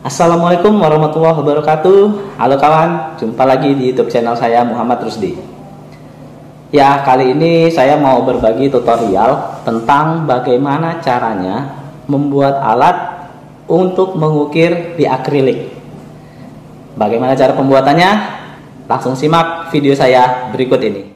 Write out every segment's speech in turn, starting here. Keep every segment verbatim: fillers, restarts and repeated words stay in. Assalamualaikum warahmatullahi wabarakatuh. Halo kawan, jumpa lagi di YouTube channel saya Muhammad Rusdi. Ya, kali ini saya mau berbagi tutorial tentang bagaimana caranya membuat alat untuk mengukir di akrilik. Bagaimana cara pembuatannya? Langsung simak video saya berikut ini.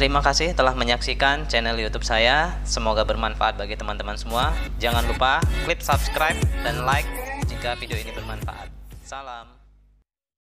Terima kasih telah menyaksikan channel YouTube saya. Semoga bermanfaat bagi teman-teman semua. Jangan lupa klik subscribe dan like jika video ini bermanfaat. Salam.